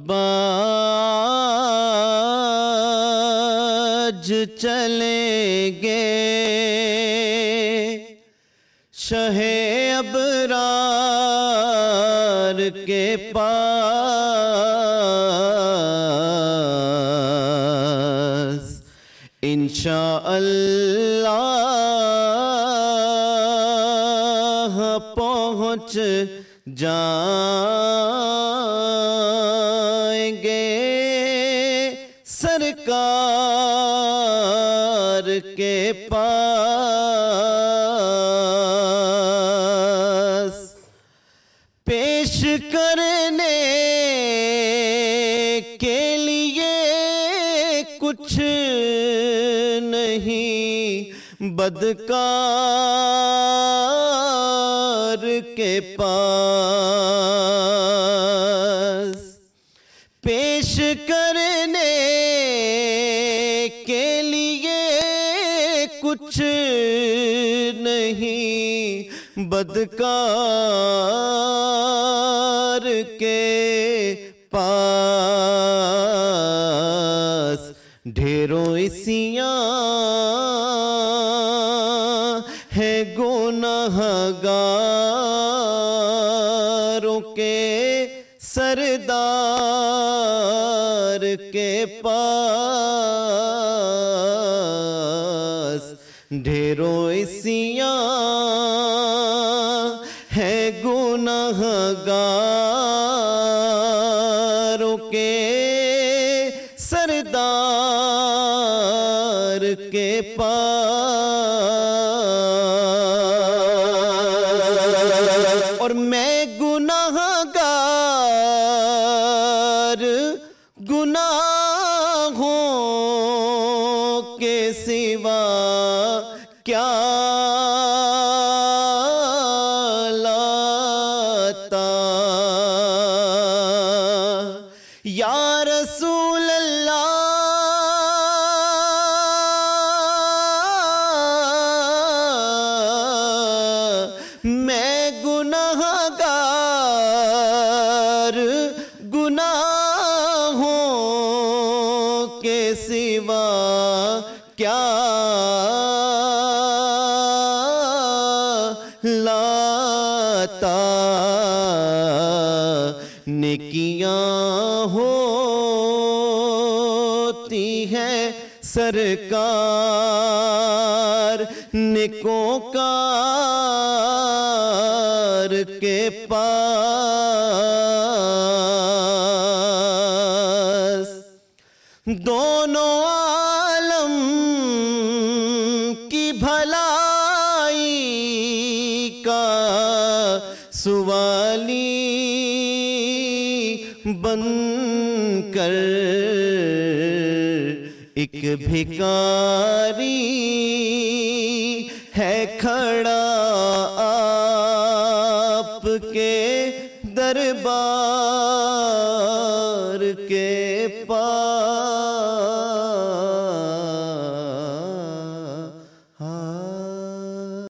आज चलेंगे शहे अबरार के पास, इंशाअल्लाह पहुँच जाएंगे सरकार के पास। पेश करने के लिए कुछ नहीं बदकार के पास। पेश करने के लिए कुछ नहीं बदकार के पास। ढेरों इसियाँ है गुनाहगारों के सरदार के पास। ढेरों इसियाँ है गुनाहगारों के सरदार के पास। और मैं गुनाहों के सिवा क्या लाता, या रसूल अल्लाह, मैं गुनाहगार गुनाहों के सिवा क्या लाता। नेकियां होती हैं सरकार नेकों का के पास। दोनों आलम की भलाई का सवाली बनकर एक भिखारी है खड़ा के दरबार के पास।